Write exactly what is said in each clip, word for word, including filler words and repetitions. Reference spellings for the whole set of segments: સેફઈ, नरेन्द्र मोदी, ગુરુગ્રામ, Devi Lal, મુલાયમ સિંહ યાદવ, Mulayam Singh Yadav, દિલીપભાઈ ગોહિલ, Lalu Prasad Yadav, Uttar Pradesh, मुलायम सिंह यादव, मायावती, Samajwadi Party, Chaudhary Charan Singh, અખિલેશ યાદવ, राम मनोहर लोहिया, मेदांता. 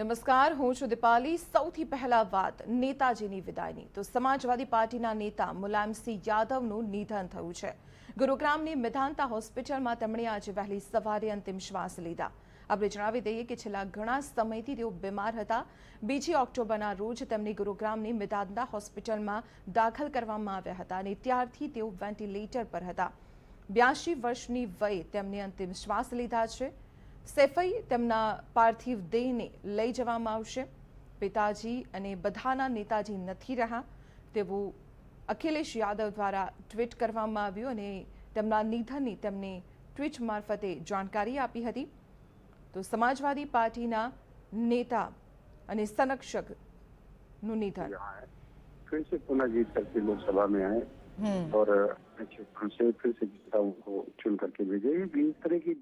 નમસ્કાર, હું છું દીપાલી। સૌથી પહેલા વાત નેતાજીની વિદાયની। તો સમાજવાદી પાર્ટીના નેતા મુલાયમ સિંહ યાદવનું નિધન થયું છે। ગુરુગ્રામની મેદાંતા હોસ્પિટલમાં તેમણે આજે વહેલી સવારે અંતિમ શ્વાસ લીધા। આપણે જણાવી દઈએ કે છેલ્લા ઘણા સમયથી તેઓ બીમાર હતા। બીજી ઓક્ટોબરના રોજ તેમને ગુરુગ્રામની મેદાંતા હોસ્પિટલમાં દાખલ કરવામાં આવ્યા હતા અને ત્યારથી તેઓ વેન્ટિલેટર પર હતા। બ્યાસી વર્ષની વયે તેમણે અંતિમ શ્વાસ લીધા છે। સેફઈ તેમના પાર્થિવ દેહને લઈ જવામાં આવશે। પિતાજી અને બધાના નેતાજી નથી રહ્યા તેવું અખિલેશ યાદવ દ્વારા ટ્વીટ કરવામાં આવ્યું અને તેમના નિધનની તેમને ટ્વીટ મારફતે જાણકારી આપી હતી। તો સમાજવાદી પાર્ટીના નેતા અને સંરક્ષકનું નિધન। फिर से पुनः जीत करके लोकसभा में आए और अच्छे फिर से जीता उनको चुन करके भेजे। इस तरह की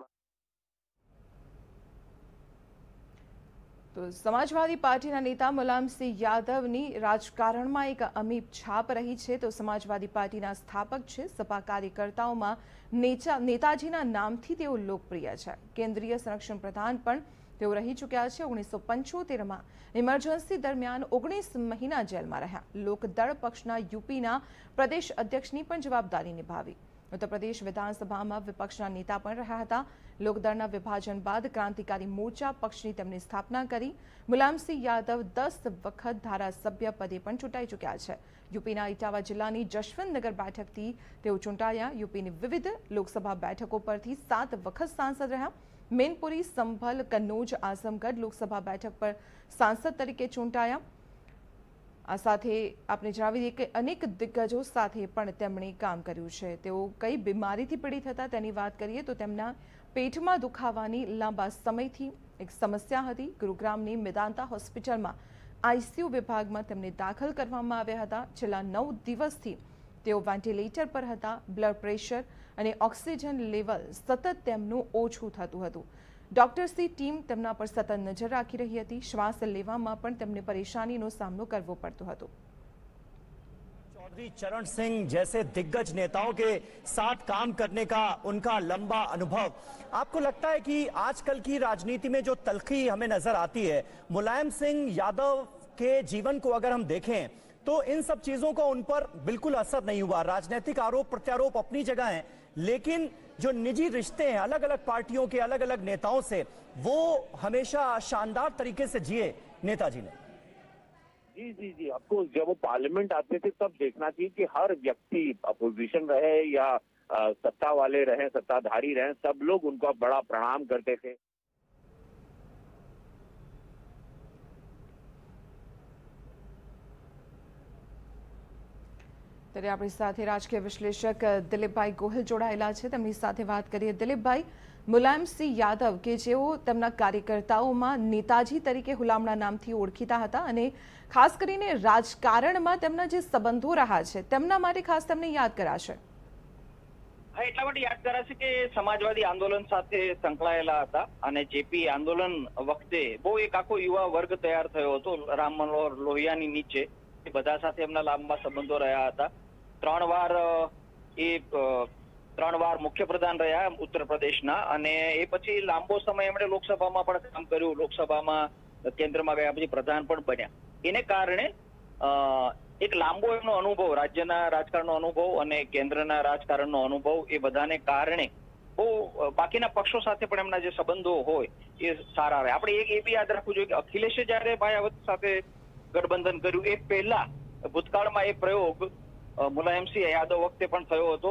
तो समाजवादी पार्टी नेता मुलायम सिंह यादव नी राजकारण में एक अमीब छाप रही है। तो समाजवादी पार्टी स्थापक है, सपा कार्यकर्ताओं में नेता नेताजी नाम थी तेओ लोकप्रिय है। केन्द्रीय संरक्षण प्रधान पण तेओ रही चुक्या है। ओगनीस सौ पंचोतेर में इमरजन्सी दरमियान ओगनीस महीना जेल में रह्या। लोकदल पक्षना यूपी प्रदेश अध्यक्ष की पण जवाबदारी निभावी। उत्तर प्रदेश विधानसभा में विपक्ष नेता पण रह्या हता। लोकदल विभाजन बाद क्रांतिकारी मोर्चा पक्ष की तेमणे स्थापना करी। मुलायम सिंह यादव दस वखत धारासभ्य पदे पण चूंटाई चूक्या छे। यूपी इटावा जिला जशवंतनगर बैठक थी तेओ चूंटाया। यूपी की विविध लोकसभा बैठकों परथी सात वखत सांसद रह्या। मेनपुरी, संभल, कन्नौज, आजमगढ़ लोकसभा बैठक पर सांसद तरीके चूंटाया। आ साथे आपने जणावी दीए के अनेक दिग्गजों साथे पण तेमणे काम कर्युं छे। तेओ कई बीमारीथी पीड़ित हता तेनी वात करीए तो तेमना पेटमां दुखावानी लांबा समयथी एक समस्या हती। गुरुग्रामनी मेदांता होस्पिटलमां आईसीयू विभागमां तेमणे दाखल करवामां आव्या हता। छेल्ला नौ दिवसथी तेओ वेन्टिलेटर पर हता। ब्लड प्रेशर अने ऑक्सिजन लेवल सतत तेमनुं ओछुं थतुं हतुं। डॉक्टर्स की टीम तेमना पर सतत नजर राखी रही थी। श्वास लेवामां पण तेमने परेशानीनो सामनो करवो पड़तो हतो। चौधरी चरण सिंह जैसे दिग्गज नेताओं के साथ काम करने का उनका लंबा अनुभव, आपको लगता है कि आजकल की राजनीति में जो तल्खी हमें नजर आती है, मुलायम सिंह यादव के जीवन को अगर हम देखें तो इन सब चीजों का उन पर बिल्कुल असर नहीं हुआ। राजनीतिक आरोप प्रत्यारोप अपनी जगह है, लेकिन जो निजी रिश्ते हैं अलग अलग पार्टियों के अलग अलग नेताओं से, वो हमेशा शानदार तरीके से जिए नेताजी ने। जी जी जी आपको जब वो पार्लियामेंट आते थे तब देखना चाहिए कि हर व्यक्ति, अपोजिशन रहे या सत्ता वाले रहे, सत्ताधारी रहे, सब लोग उनका बड़ा प्रणाम करते थे। ત્યારે આપણી સાથે રાજકીય વિશ્લેષક દિલીપભાઈ ગોહિલ જોડાયેલા છે। તેમની સાથે વાત કરીએ। દિલીપભાઈ, મુલાયમ સિંહ યાદવ કે જેઓ તેમના કાર્યકર્તાઓમાં નેતાજી તરીકે હુલામણા નામથી ઓળખીતા હતા અને ખાસ કરીને રાજકારણમાં તેમના જે સંબંધો રહ્યા છે તેમના માટે ખાસ તેમને યાદ કરાશે। હા, એટલા માટે યાદ કરાશે કે સમાજવાદી આંદોલન સાથે સંકળાયેલા હતા અને જેપી આંદોલન વખતે બહુ એક આખો યુવા વર્ગ તૈયાર થયો હતો રામ મનોહર લોહિયાની નીચે। બધા સાથે એમના લાંબા સંબંધો રહ્યા હતા। ત્રણ વાર એ ત્રણ વાર મુખ્યપ્રધાન રહ્યા ઉત્તર પ્રદેશના અને એ પછી લાંબો સમય એમણે લોકસભામાં પણ કામ કર્યું। લોકસભામાં કેન્દ્રમાં ગયા પછી પ્રધાન પણ બન્યા। એને કારણે એક લાંબો એમનો અનુભવ, રાજ્યના રાજકારણનો અનુભવ અને કેન્દ્રના રાજકારણનો અનુભવ, એ બધાને કારણે બહુ બાકીના પક્ષો સાથે પણ એમના જે સંબંધો હોય એ સારા રહે। આપણે એક એ બી યાદ રાખવું જોઈએ કે અખિલેશે જયારે માયાવતી સાથે गठबंधन करू ए पहला भूतकाल में ए प्रयोग मुलायम सिंह यादव वखते पण थयो हतो।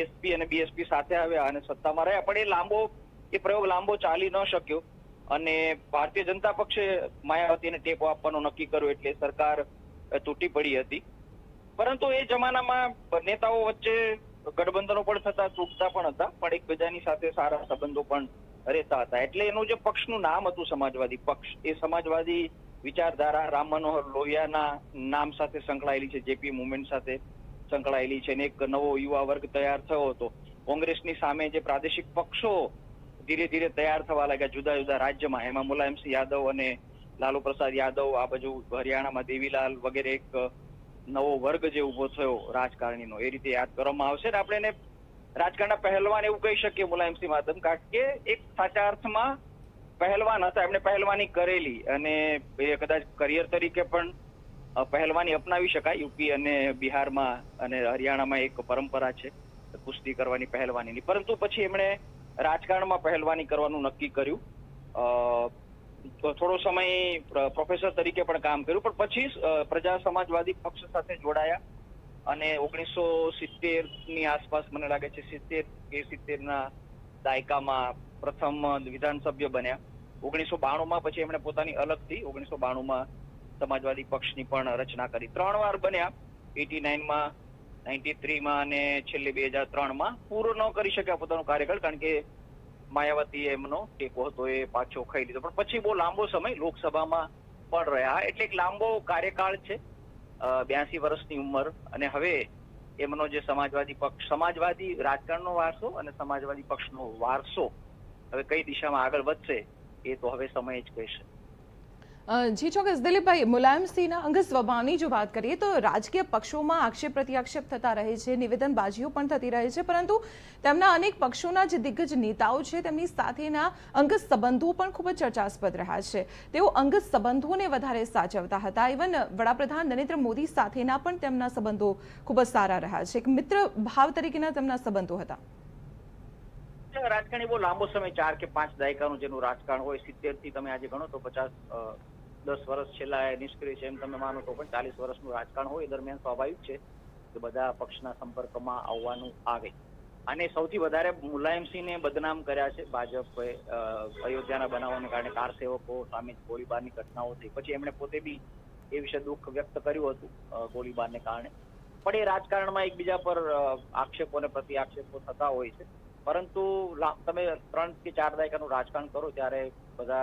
एसपी अने बीएसपी साथे आव्या अने सत्तामां रह्या पण ए लांबो ए प्रयोग लांबो चाली न शक्यो अने भारतीय जनता पक्षे मायावतीने टेपो आपवानो नक्की कर्युं एटले सरकार तूटी पड़ी हती। परंतु ए जमानामां नेताओ वच्चे गठबंधनो पण थता, तूटता पण हता, पण एकबीजानी साथे सारा संबंधो पण रहेता हता। एटले एनुं जे पक्षनुं नाम हतुं समाजवादी पक्ष, ए समाजवादी विचारधारा राम मनोहर लोहियाना नाम साथे संकळायेली छे, जेपी मूवमेंट साथे संकळायेली छे ने एक नवो युवा वर्ग तैयार थयो हतो। कांग्रेसनी सामे जे प्रादेशिक पक्षो धीरे धीरे तैयार थवा लाग्या जुदा जुदा राज्यमां, एमां मुलायम सिंह यादव अने लालू प्रसाद यादव, आ बाजु हरियाणामां देवीलाल वगैरे एक नवो वर्ग जे ऊभो थयो राजकारणीनो, ए रीते याद करवामां आवशे ने आपणे राजकारणना पहलवान एवुं कही शकीए मुलायम सिंह यादव, कारण के एक साचा अर्थमां पहलवान हता एमणे पहलवानी करेली अने कदाच करियर तरीके पण पहलवानी अपनावी शकाय। यूपी अने बिहार मां अने हरियाणा में एक परंपरा है कुस्ती करवानी पहलवानी, परंतु पछी एमणे राजकारण में पहलवानी करवानुं नक्की कर्युं। तो थोड़ो समय प्रोफेसर तरीके पण काम कर्युं, पण पछी प्रजा समाजवादी पक्ष साथे जोड़ाया अने ओगनीस सौ सित्तेर नी आसपास मने लागे छे सित्तेर के सित्तेर ना दायका मां प्रथम विधानसभ्य बन्या। ओगनीस सौ बाणु मां पछी एमणे पोतानी अलग थी ओगनीस सौ बाणु मां समाजवादी पक्ष नी पण रचना करी। त्रण वार बन्या एटी नाइन मां, नाइंटी थ्री मां अने छेल्ले बे हज़ार त्रण मां। पूरो न करी शक्या पोतानो कार्यकाल, कारण के मायावती एमनो टेको हतो ए पाछो खाई लीधो, पण पछी बो लांबो समय लोकसभामां पण रह्या। એટલે એક લાંબો કાર્યકાળ છે, ब्यासी વર્ષની ઉંમર, અને હવે એમનો જે સમાજવાદી પક્ષ, સમાજવાદી રાજકારણનો વારસો અને સમાજવાદી પક્ષનો વારસો હવે કઈ દિશામાં આગળ વધશે એ તો હવે સમય જ કહેશે। जी चौकस दिलीप भाई, मुलायम सिंह अंगे स्वभाव की जो बात करिए तो राजकीय पक्षों में आक्षेप प्रतिक्षेप थता रहे छे, निवेदनबाजीओ पण थती रहे छे, परंतु तेमना अनेक पक्षोना जे दिग्गज नेताओ छे तेमनी साथेना अंगत संबंधों पण खूब चर्चास्पद रह्या छे। तेओ अंगत संबंधोने वधारे साचवता हता, इवन वडाप्रधान नरेन्द्र मोदी साथेना पण तेमना संबंधों खूब सारा रह्या छे, एक मित्र भाव तरीकेना तेमना संबंधो हता। राजकारण बो लांबो समय चार के पांच दायकानुं जेनुं राजकारण होय, सित्तेर थी तमे आजे गणो तो पचास दस वर्ष छेल्ला निष्क्रिय छे एम तमे मानो तो पण चालीस वर्षनुं राजकारण होय। दरमियान स्वाभाविक छे के बधा पक्षना संपर्कमां आववानुं आवे, अने सौथी वधारे मुलायम सिंहने बदनाम कर्या छे भाजपे। अयोध्याना बनावोने कारणे कारसेवको सामे गोळीबारनी घटनाओ थई, पछी एमणे पोते बी ए विषे दुःख व्यक्त कर्युं हतुं गोळीबारने कारणे। पण ए राजकारणमां एकबीजा पर आक्षेपो अने प्रतिआक्षेपो थता होय छे, परंतु तमे त्रण के चार दायकानुं राजकारण करो त्यारे बधा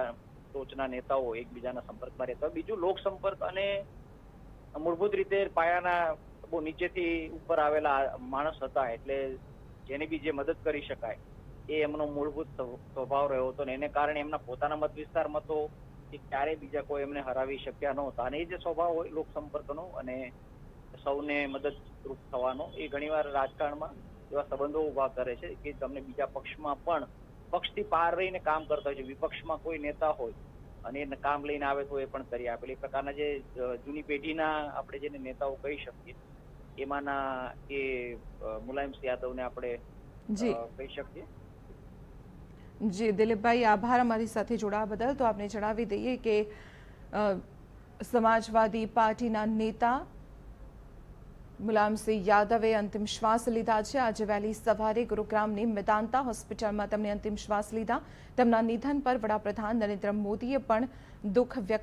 टोचना नेताओ एकबीजाना संपर्कमां रहे। तो बीजुं लोक संपर्क अने मूलभूत रीते पायाना बो नीचेथी उपर आवेला माणस हता, एटले जेने बी जे मदद करी शकाय ए एमनो मूलभूत स्वभाव रह्यो हतो, एने कारणे एमना पोताना मत विस्तारमां तो क्यारेय बीजा कोई एमने हरावी शक्या नहोता। अने ए जे स्वभाव होय लोक संपर्कनो अने सौने मददरूप थवानो ए घणीवार राजकारणमां એવા સંબંધો ઉભા કરે છે કે તમને બીજા પક્ષમાં પણ પક્ષથી પાર રહીને કામ કરતા હોય છે। વિપક્ષમાં કોઈ નેતા હોય અને એને કામ લઈને આવે તો એ પણ કરી આપે, એટલે પ્રકારના જે જૂની પેઢીના આપણે જેને નેતાઓ કહી શકીએ એમાંના એ મુલાયમ સિંહ યાદવને આપણે કહી શકીએ। જી દિલીપ ભાઈ, આભાર અમારી સાથે જોડાવા બદલ। તો આપણે જણાવી દઈએ કે સમાજવાદી પાર્ટીના નેતા मुलायम सिंह यादवे अंतिम श्वास लीधा है। आज वहेली सवारे गुरुग्रामनी मेदांता होस्पिटल में तमने अंतिम श्वास लीधा। तमना निधन पर वडाप्रधान नरेन्द्र मोदीए पण दुख व्यक्त